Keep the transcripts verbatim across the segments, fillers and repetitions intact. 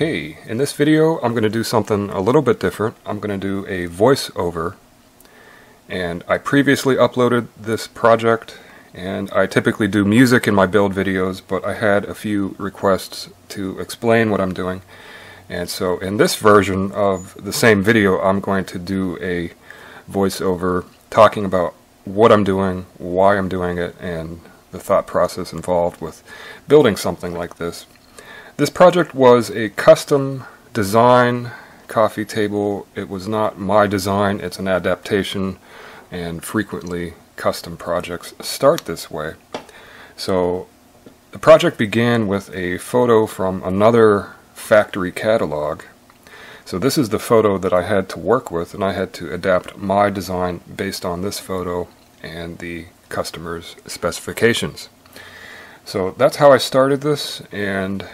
Okay, in this video I'm going to do something a little bit different. I'm going to do a voiceover, and I previously uploaded this project, and I typically do music in my build videos, but I had a few requests to explain what I'm doing, and so in this version of the same video I'm going to do a voiceover talking about what I'm doing, why I'm doing it, and the thought process involved with building something like this. This project was a custom design coffee table. It was not my design, it's an adaptation, and frequently custom projects start this way. So the project began with a photo from another factory catalog. So this is the photo that I had to work with, and I had to adapt my design based on this photo and the customer's specifications. So that's how I started this, and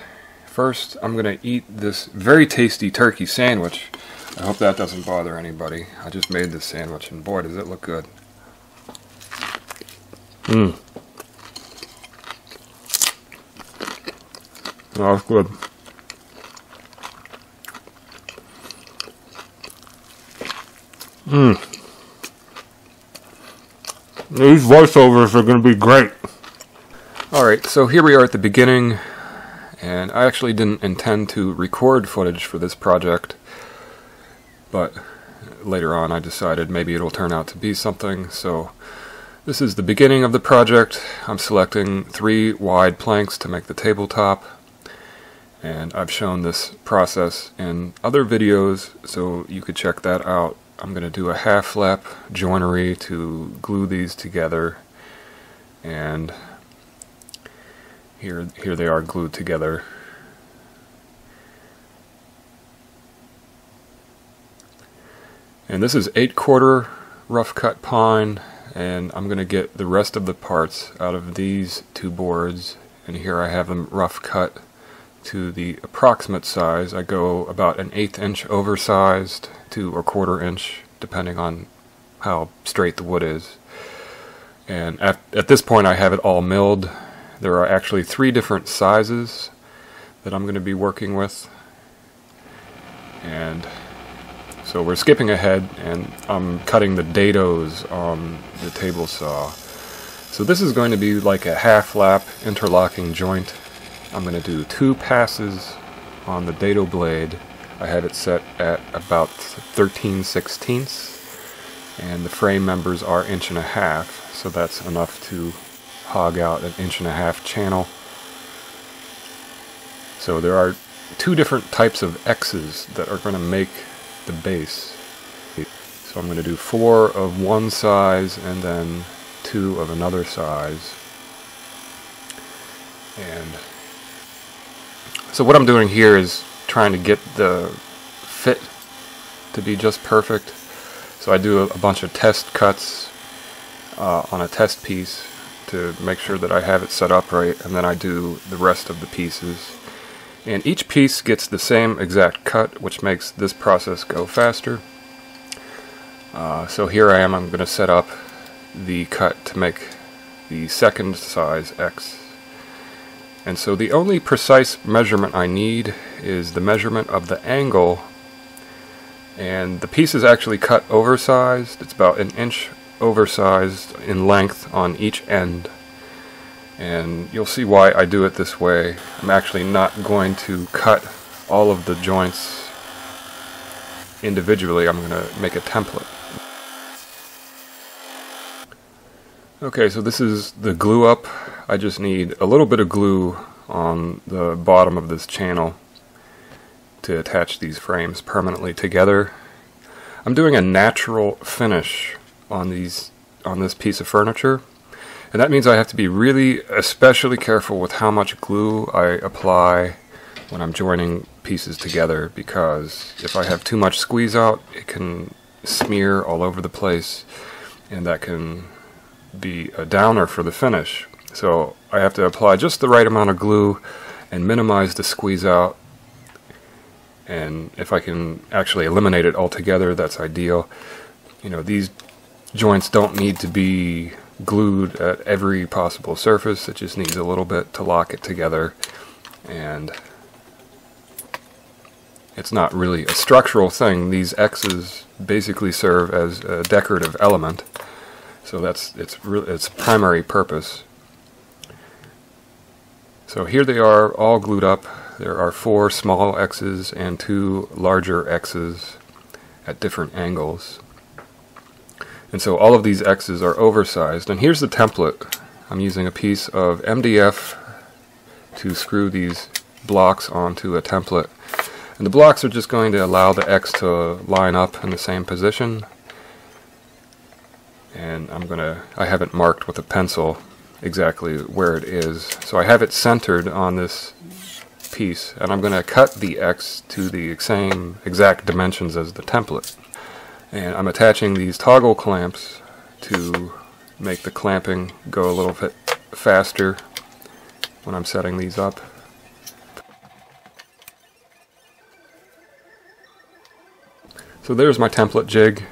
first, I'm going to eat this very tasty turkey sandwich. I hope that doesn't bother anybody. I just made this sandwich, and boy, does it look good. Mmm. Oh, that's good. Mmm. These voiceovers are going to be great. Alright, so here we are at the beginning. And I actually didn't intend to record footage for this project, but later on I decided maybe it'll turn out to be something. So this is the beginning of the project. I'm selecting three wide planks to make the tabletop, and I've shown this process in other videos, so you could check that out. I'm going to do a half flap joinery to glue these together, and Here, here they are glued together. And this is eight quarter rough cut pine, and I'm going to get the rest of the parts out of these two boards, and here I have them rough cut to the approximate size. I go about an eighth inch oversized to a quarter inch depending on how straight the wood is. And at, at this point I have it all milled. There are actually three different sizes that I'm going to be working with, and so we're skipping ahead, and I'm cutting the dados on the table saw. So this is going to be like a half lap interlocking joint. I'm going to do two passes on the dado blade. I had it set at about thirteen sixteenths, and the frame members are inch and a half, so that's enough to hog out an inch and a half channel. So there are two different types of X's that are going to make the base. So I'm going to do four of one size and then two of another size. And so what I'm doing here is trying to get the fit to be just perfect. So I do a bunch of test cuts uh, on a test piece to make sure that I have it set up right, and then I do the rest of the pieces. And each piece gets the same exact cut, which makes this process go faster. Uh, so here I am, I'm going to set up the cut to make the second size X. And so the only precise measurement I need is the measurement of the angle, and the piece is actually cut oversized. It's about an inch oversized in length on each end, and you'll see why I do it this way. I'm actually not going to cut all of the joints individually. I'm going to make a template. Okay, so this is the glue up. I just need a little bit of glue on the bottom of this channel to attach these frames permanently together. I'm doing a natural finish on these on this piece of furniture, and that means I have to be really especially careful with how much glue I apply when I'm joining pieces together, because if I have too much squeeze out it can smear all over the place, and that can be a downer for the finish. So I have to apply just the right amount of glue and minimize the squeeze out, and if I can actually eliminate it altogether, that's ideal. You know, these joints don't need to be glued at every possible surface, it just needs a little bit to lock it together, and It's not really a structural thing. These X's basically serve as a decorative element, so that's its re its primary purpose. So here they are, all glued up. There are four small X's and two larger X's at different angles. And so all of these X's are oversized. And here's the template. I'm using a piece of M D F to screw these blocks onto a template. And the blocks are just going to allow the X to line up in the same position. And I'm going to, I haven't marked with a pencil exactly where it is. So I have it centered on this piece, and I'm going to cut the X to the same exact dimensions as the template. And I'm attaching these toggle clamps to make the clamping go a little bit faster when I'm setting these up. So there's my template jig.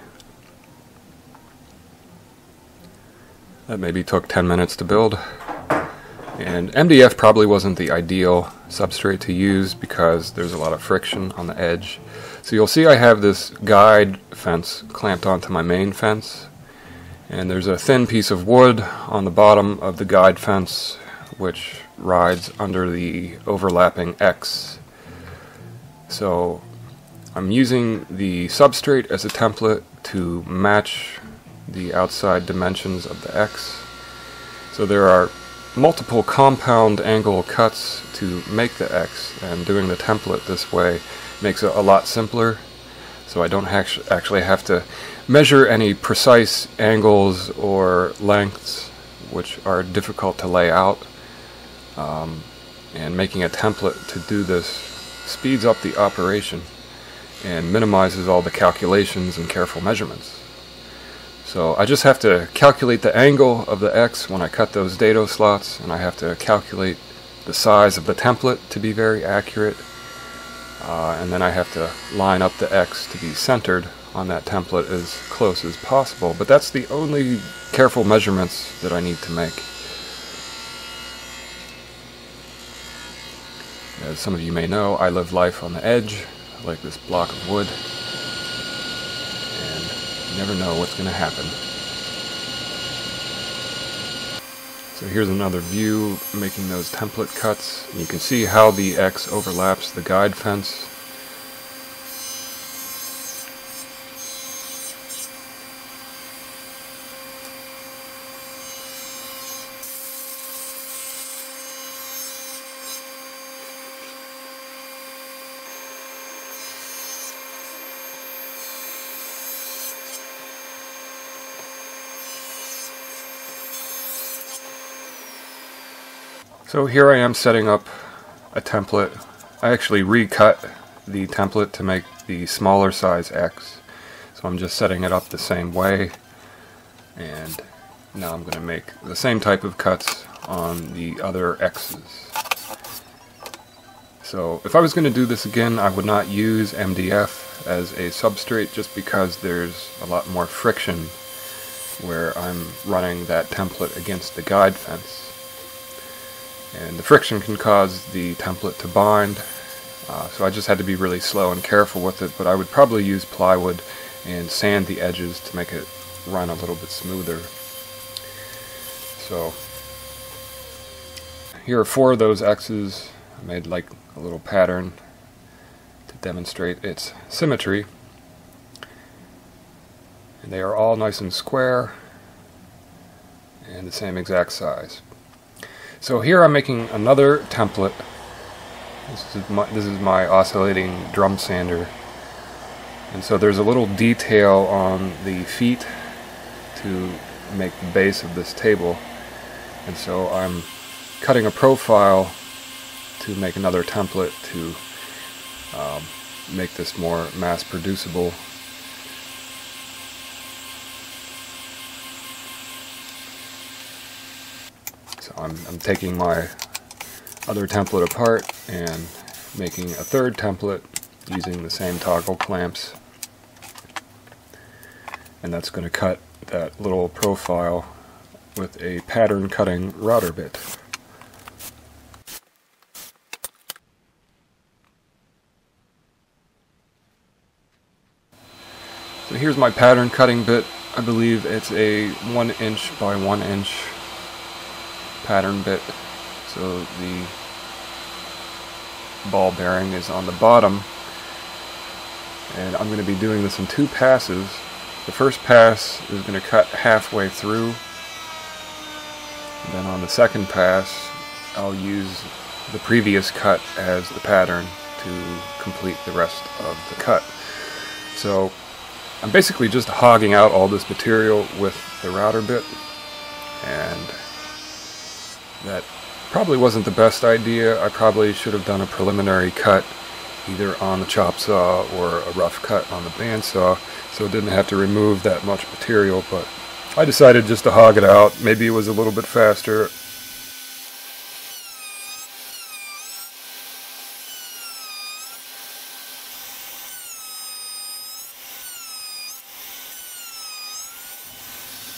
That maybe took ten minutes to build. And M D F probably wasn't the ideal substrate to use because there's a lot of friction on the edge. So you'll see I have this guide fence clamped onto my main fence, and there's a thin piece of wood on the bottom of the guide fence which rides under the overlapping X. So I'm using the substrate as a template to match the outside dimensions of the X. So there are multiple compound angle cuts to make the X, and doing the template this way makes it a lot simpler, so I don't actually have to measure any precise angles or lengths which are difficult to lay out, um, and making a template to do this speeds up the operation and minimizes all the calculations and careful measurements. So I just have to calculate the angle of the X when I cut those dado slots, and I have to calculate the size of the template to be very accurate, uh, and then I have to line up the X to be centered on that template as close as possible. But that's the only careful measurements that I need to make. As some of you may know, I live life on the edge, like this block of wood. You never know what's going to happen. So here's another view making those template cuts. You can see how the X overlaps the guide fence. So here I am setting up a template. I actually recut the template to make the smaller size X. So I'm just setting it up the same way. And now I'm going to make the same type of cuts on the other X's. So if I was going to do this again, I would not use M D F as a substrate just because there's a lot more friction where I'm running that template against the guide fence. And the friction can cause the template to bind, uh, so I just had to be really slow and careful with it, but I would probably use plywood and sand the edges to make it run a little bit smoother. So here are four of those X's. I made like a little pattern to demonstrate its symmetry. And they are all nice and square and the same exact size. So here I'm making another template. This is, my, this is my oscillating drum sander. And so there's a little detail on the feet to make the base of this table. And so I'm cutting a profile to make another template to um, make this more mass producible. I'm, I'm taking my other template apart and making a third template using the same toggle clamps, and that's going to cut that little profile with a pattern cutting router bit. So here's my pattern cutting bit. I believe it's a one inch by one inch pattern bit. So the ball bearing is on the bottom, and I'm going to be doing this in two passes. The first pass is going to cut halfway through, and then on the second pass I'll use the previous cut as the pattern to complete the rest of the cut. So I'm basically just hogging out all this material with the router bit, and that probably wasn't the best idea. I probably should have done a preliminary cut either on the chop saw or a rough cut on the bandsaw, so it didn't have to remove that much material, but I decided just to hog it out. Maybe it was a little bit faster.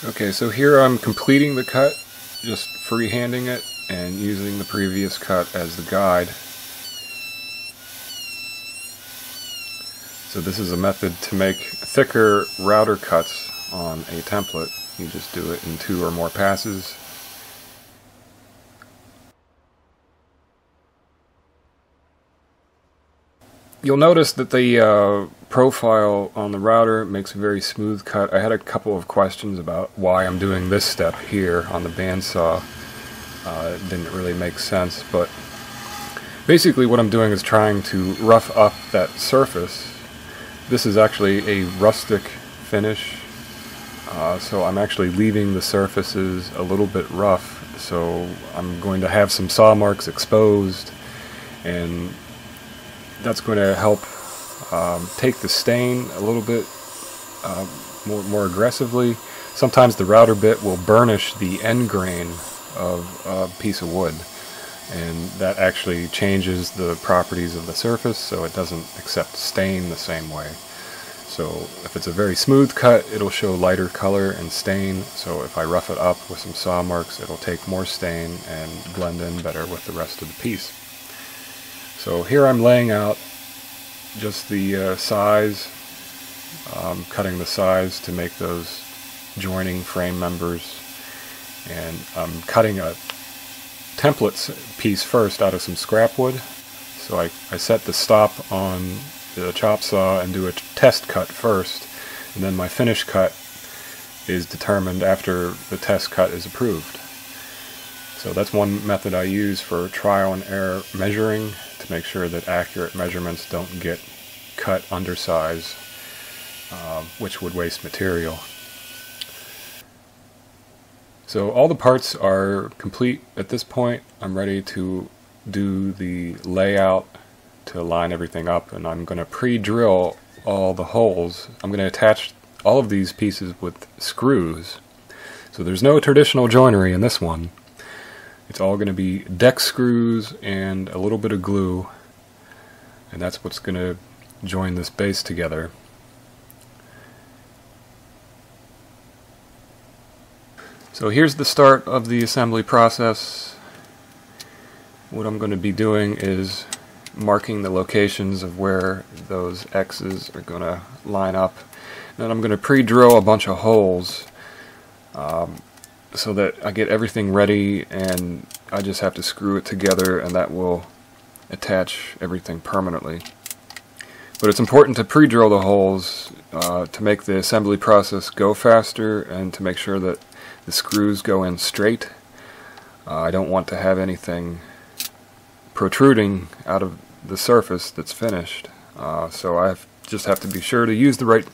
Okay, so here I'm completing the cut, just freehanding it and using the previous cut as the guide. So this is a method to make thicker router cuts on a template. You just do it in two or more passes. You'll notice that the uh, profile on the router makes a very smooth cut. I had a couple of questions about why I'm doing this step here on the bandsaw. Uh, it didn't really make sense, but basically what I'm doing is trying to rough up that surface. This is actually a rustic finish, uh, so I'm actually leaving the surfaces a little bit rough, so I'm going to have some saw marks exposed, and that's going to help um, take the stain a little bit uh, more, more aggressively. Sometimes the router bit will burnish the end grain of a piece of wood, and that actually changes the properties of the surface, so it doesn't accept stain the same way. So if it's a very smooth cut, it'll show lighter color and stain, so if I rough it up with some saw marks, it'll take more stain and blend in better with the rest of the piece. So here I'm laying out just the uh, size, um, cutting the size to make those joining frame members, and I'm cutting a template piece first out of some scrap wood. So I, I set the stop on the chop saw and do a test cut first, and then my finish cut is determined after the test cut is approved. So that's one method I use for trial and error measuring, to make sure that accurate measurements don't get cut undersize, uh, which would waste material. So all the parts are complete at this point. I'm ready to do the layout to line everything up, and I'm going to pre-drill all the holes. I'm going to attach all of these pieces with screws. So there's no traditional joinery in this one. It's all going to be deck screws and a little bit of glue, and that's what's going to join this base together. So here's the start of the assembly process. What I'm going to be doing is marking the locations of where those X's are going to line up. And then I'm going to pre-drill a bunch of holes um, so that I get everything ready, and I just have to screw it together, and that will attach everything permanently. But it's important to pre-drill the holes uh, to make the assembly process go faster and to make sure that the screws go in straight. Uh, I don't want to have anything protruding out of the surface that's finished. Uh, so I have, just have to be sure to use the right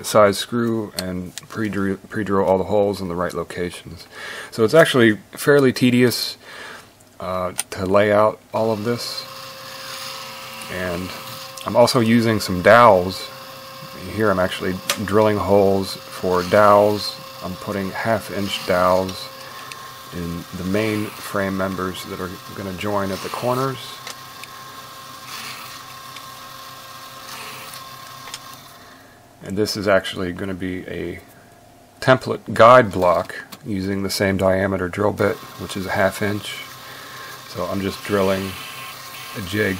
size screw and pre-drill, pre-drill all the holes in the right locations. So it's actually fairly tedious uh, to lay out all of this. And I'm also using some dowels. Here I'm actually drilling holes for dowels. I'm putting half-inch dowels in the main frame members that are going to join at the corners. And this is actually going to be a template guide block using the same diameter drill bit, which is a half-inch. So I'm just drilling a jig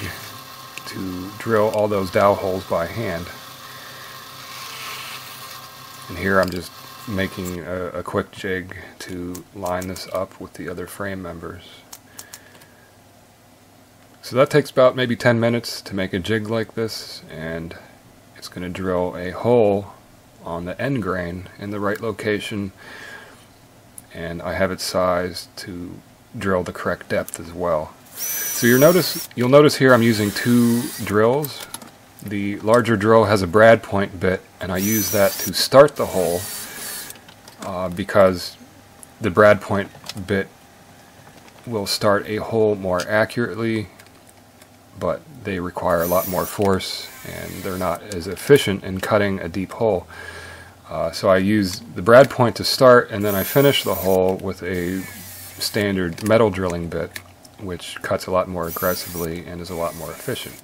to drill all those dowel holes by hand. And here I'm just making a, a quick jig to line this up with the other frame members. So that takes about maybe ten minutes to make a jig like this, and it's going to drill a hole on the end grain in the right location, and I have it sized to drill the correct depth as well. So you'll notice, you'll notice here I'm using two drills. The larger drill has a brad point bit, and I use that to start the hole uh, because the brad point bit will start a hole more accurately, but they require a lot more force and they're not as efficient in cutting a deep hole. Uh, so I use the brad point to start, and then I finish the hole with a standard metal drilling bit, which cuts a lot more aggressively and is a lot more efficient.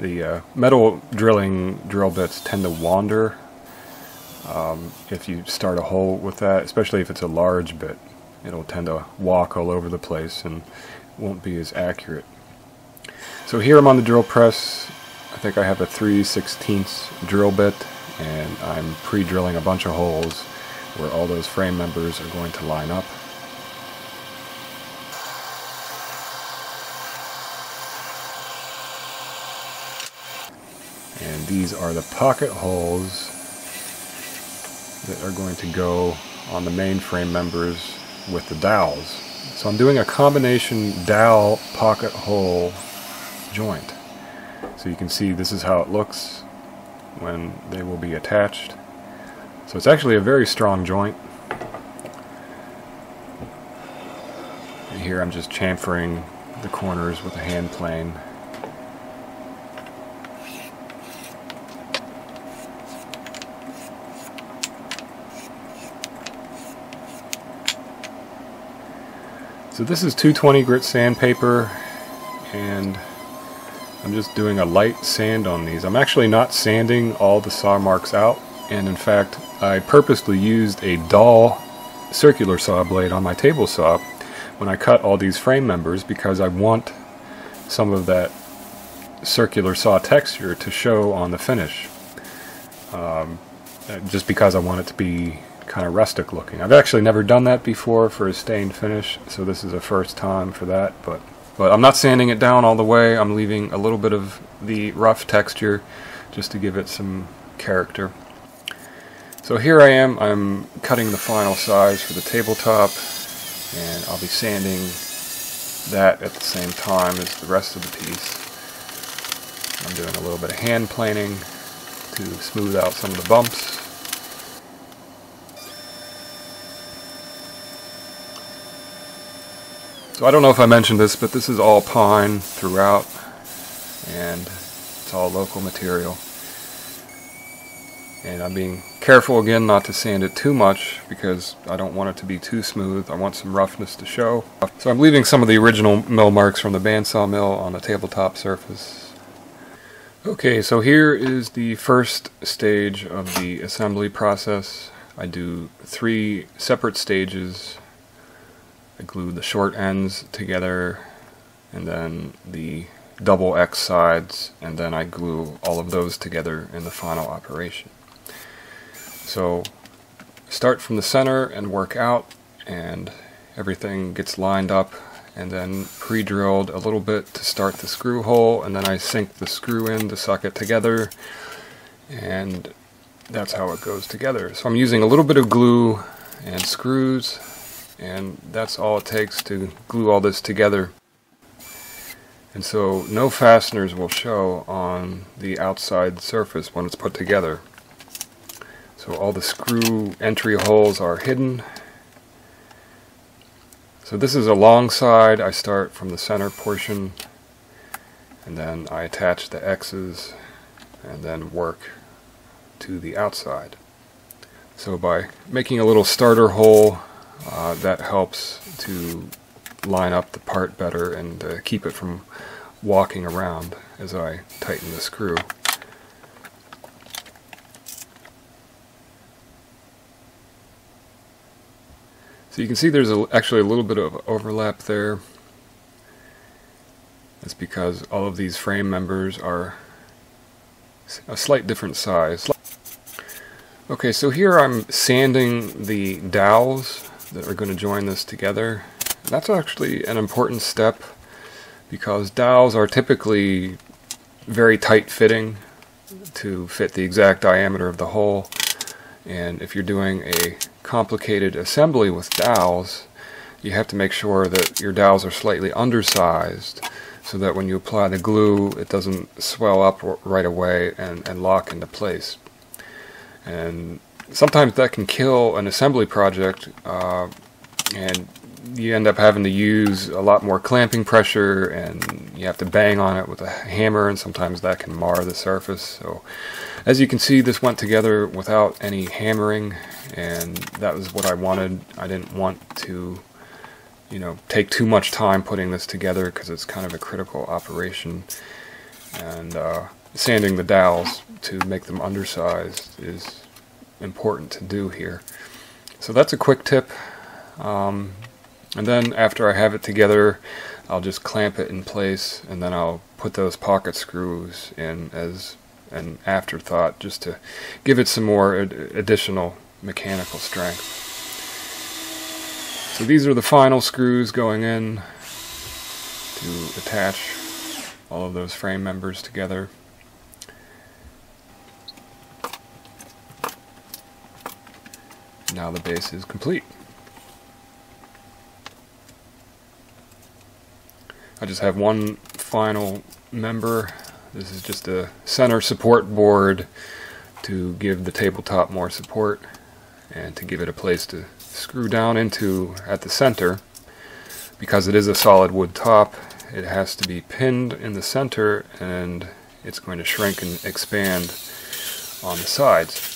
The uh, metal drilling drill bits tend to wander um, if you start a hole with that, especially if it's a large bit. It'll tend to walk all over the place and won't be as accurate. So here I'm on the drill press. I think I have a three sixteenths drill bit, and I'm pre-drilling a bunch of holes where all those frame members are going to line up. And these are the pocket holes that are going to go on the main frame members with the dowels. So I'm doing a combination dowel pocket hole joint. So you can see this is how it looks when they will be attached. So it's actually a very strong joint. And here I'm just chamfering the corners with a hand plane. So this is two twenty grit sandpaper, and I'm just doing a light sand on these. I'm actually not sanding all the saw marks out, and in fact I purposely used a dull circular saw blade on my table saw when I cut all these frame members, because I want some of that circular saw texture to show on the finish, um, just because I want it to be kind of rustic looking. I've actually never done that before for a stained finish, so this is the first time for that, but but I'm not sanding it down all the way. I'm leaving a little bit of the rough texture just to give it some character. So here I am, I'm cutting the final size for the tabletop, and I'll be sanding that at the same time as the rest of the piece. I'm doing a little bit of hand planing to smooth out some of the bumps. So I don't know if I mentioned this, but this is all pine throughout, and it's all local material. And I'm being careful again not to sand it too much, because I don't want it to be too smooth. I want some roughness to show. So I'm leaving some of the original mill marks from the bandsaw mill on the tabletop surface. Okay, so here is the first stage of the assembly process. I do three separate stages. I glue the short ends together, and then the double X sides, and then I glue all of those together in the final operation. So start from the center and work out, and everything gets lined up and then pre-drilled a little bit to start the screw hole, and then I sink the screw in to suck it together, and that's how it goes together. So I'm using a little bit of glue and screws, and that's all it takes to glue all this together. And so no fasteners will show on the outside surface when it's put together. So all the screw entry holes are hidden. So this is a long side. I start from the center portion, and then I attach the X's and then work to the outside. So by making a little starter hole, Uh, that helps to line up the part better and uh, keep it from walking around as I tighten the screw. So you can see there's a, actually a little bit of overlap there. That's because all of these frame members are a slight different size. Okay, so here I'm sanding the dowels that are going to join this together. That's actually an important step because dowels are typically very tight fitting to fit the exact diameter of the hole, and if you're doing a complicated assembly with dowels, you have to make sure that your dowels are slightly undersized so that when you apply the glue it doesn't swell up right away and, and lock into place. And sometimes that can kill an assembly project, uh, and you end up having to use a lot more clamping pressure, and you have to bang on it with a hammer, and sometimes that can mar the surface. So as you can see, this went together without any hammering, and that was what I wanted. I didn't want to, you know, take too much time putting this together because it's kind of a critical operation. And uh, sanding the dowels to make them undersized is important to do here. So that's a quick tip. Um, and then after I have it together, I'll just clamp it in place, and then I'll put those pocket screws in as an afterthought just to give it some more ad additional mechanical strength. So these are the final screws going in to attach all of those frame members together. Now the base is complete. I just have one final member. This is just a center support board to give the tabletop more support and to give it a place to screw down into at the center. Because it is a solid wood top, it has to be pinned in the center, and it's going to shrink and expand on the sides.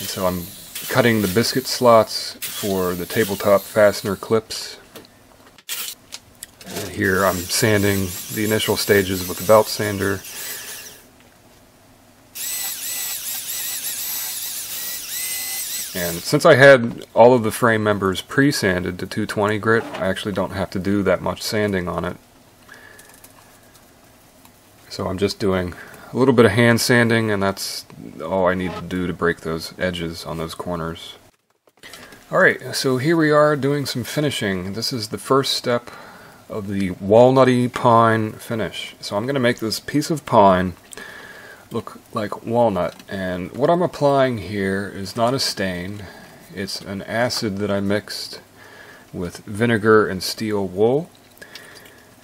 And so I'm cutting the biscuit slots for the tabletop fastener clips. And here I'm sanding the initial stages with the belt sander. And since I had all of the frame members pre-sanded to two twenty grit, I actually don't have to do that much sanding on it. So I'm just doing a little bit of hand sanding, and that's all I need to do to break those edges on those corners. Alright, so here we are doing some finishing. This is the first step of the walnutty pine finish. So I'm going to make this piece of pine look like walnut, and what I'm applying here is not a stain, it's an acid that I mixed with vinegar and steel wool.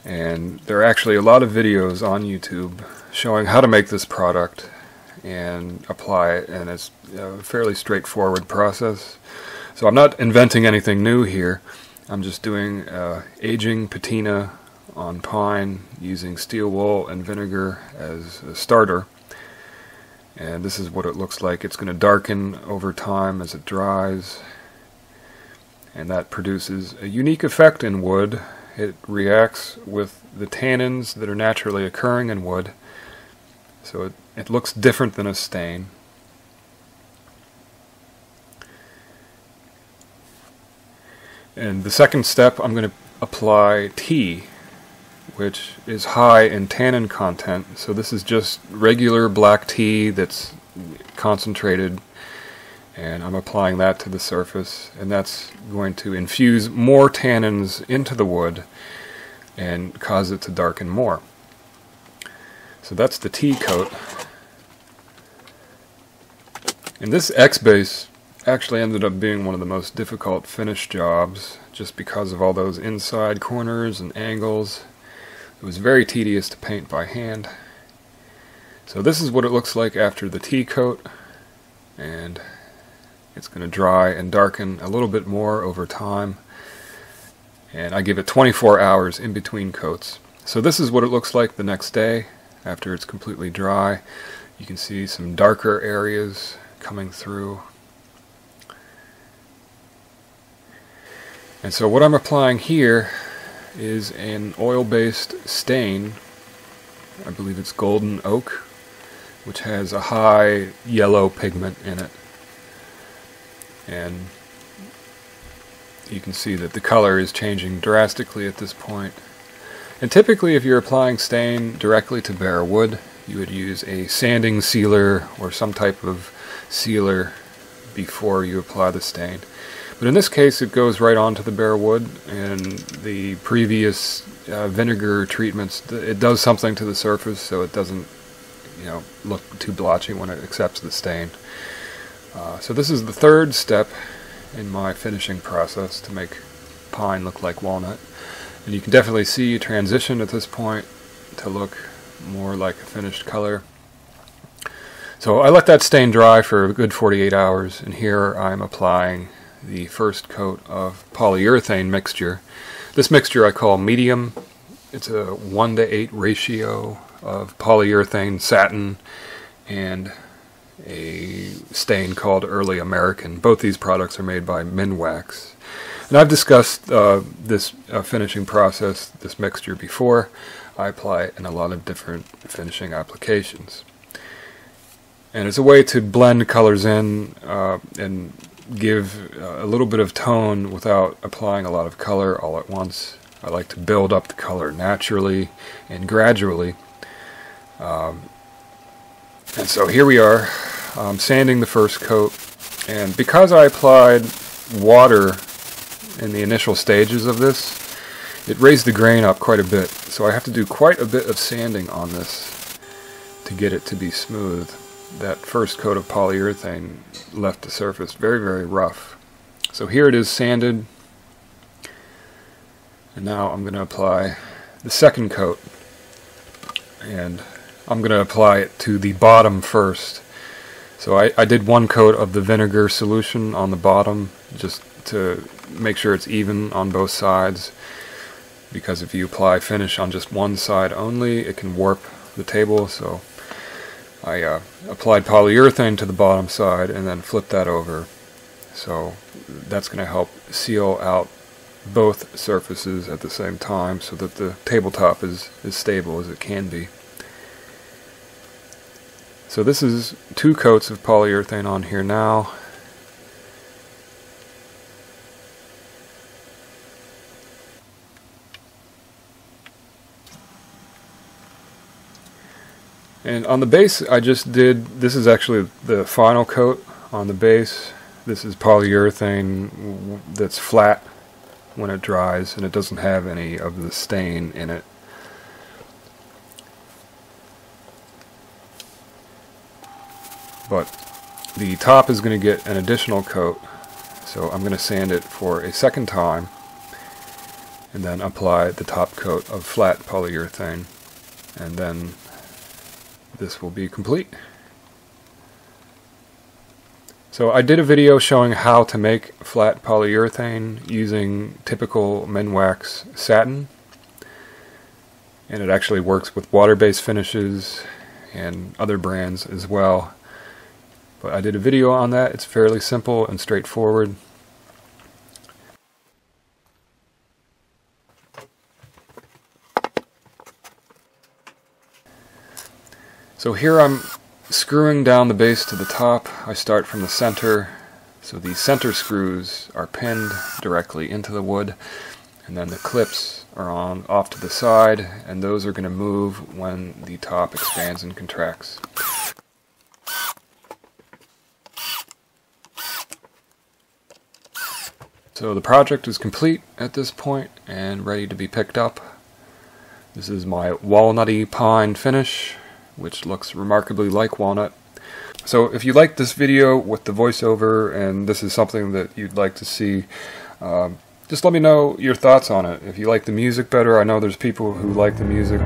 And there are actually a lot of videos on YouTube showing how to make this product and apply it, and it's a fairly straightforward process. So I'm not inventing anything new here, I'm just doing uh, aging patina on pine using steel wool and vinegar as a starter. And this is what it looks like. It's going to darken over time as it dries, and that produces a unique effect in wood. It reacts with the tannins that are naturally occurring in wood, so it, it looks different than a stain. And the second step, I'm going to apply tea, which is high in tannin content. So this is just regular black tea that's concentrated, and I'm applying that to the surface, and that's going to infuse more tannins into the wood and cause it to darken more. So that's the tea coat. And this X-Base actually ended up being one of the most difficult finish jobs just because of all those inside corners and angles. It was very tedious to paint by hand. So this is what it looks like after the tea coat, and it's going to dry and darken a little bit more over time, and I give it twenty-four hours in between coats. So this is what it looks like the next day after it's completely dry. You can see some darker areas coming through. And so what I'm applying here is an oil-based stain. I believe it's golden oak, which has a high yellow pigment in it. And you can see that the color is changing drastically at this point. And typically if you're applying stain directly to bare wood, you would use a sanding sealer or some type of sealer before you apply the stain. But in this case it goes right onto the bare wood, and the previous uh, vinegar treatments, it does something to the surface so it doesn't, you know, look too blotchy when it accepts the stain. Uh, so this is the third step in my finishing process to make pine look like walnut. And you can definitely see a transition at this point to look more like a finished color. So I let that stain dry for a good forty-eight hours, and here I'm applying the first coat of polyurethane mixture. This mixture I call medium. It's a one to eight ratio of polyurethane satin and a stain called Early American. Both these products are made by Minwax. And I've discussed uh, this uh, finishing process, this mixture, before. I apply it in a lot of different finishing applications. And it's a way to blend colors in uh, and give uh, a little bit of tone without applying a lot of color all at once. I like to build up the color naturally and gradually. Um, and so here we are, um, sanding the first coat. And because I applied water in the initial stages of this, it raised the grain up quite a bit. So I have to do quite a bit of sanding on this to get it to be smooth. That first coat of polyurethane left the surface very, very rough. So here it is sanded. And now I'm going to apply the second coat. And I'm going to apply it to the bottom first. So I, I did one coat of the vinegar solution on the bottom just to make sure it's even on both sides, because if you apply finish on just one side only, it can warp the table. So I uh, applied polyurethane to the bottom side and then flipped that over. So that's going to help seal out both surfaces at the same time so that the tabletop is as stable as it can be. So this is two coats of polyurethane on here now. And on the base I just did, this is actually the final coat on the base. This is polyurethane that's flat when it dries, and it doesn't have any of the stain in it. But the top is going to get an additional coat, so I'm going to sand it for a second time and then apply the top coat of flat polyurethane, and then this will be complete. So I did a video showing how to make flat polyurethane using typical Minwax satin, and it actually works with water-based finishes and other brands as well. But I did a video on that. It's fairly simple and straightforward. So here I'm screwing down the base to the top. I start from the center, so the center screws are pinned directly into the wood, and then the clips are on off to the side, and those are going to move when the top expands and contracts. So the project is complete at this point and ready to be picked up. This is my walnutty pine finish, which looks remarkably like walnut. So if you like this video with the voiceover and this is something that you'd like to see, um, just let me know your thoughts on it. If you like the music better, I know there's people who like the music.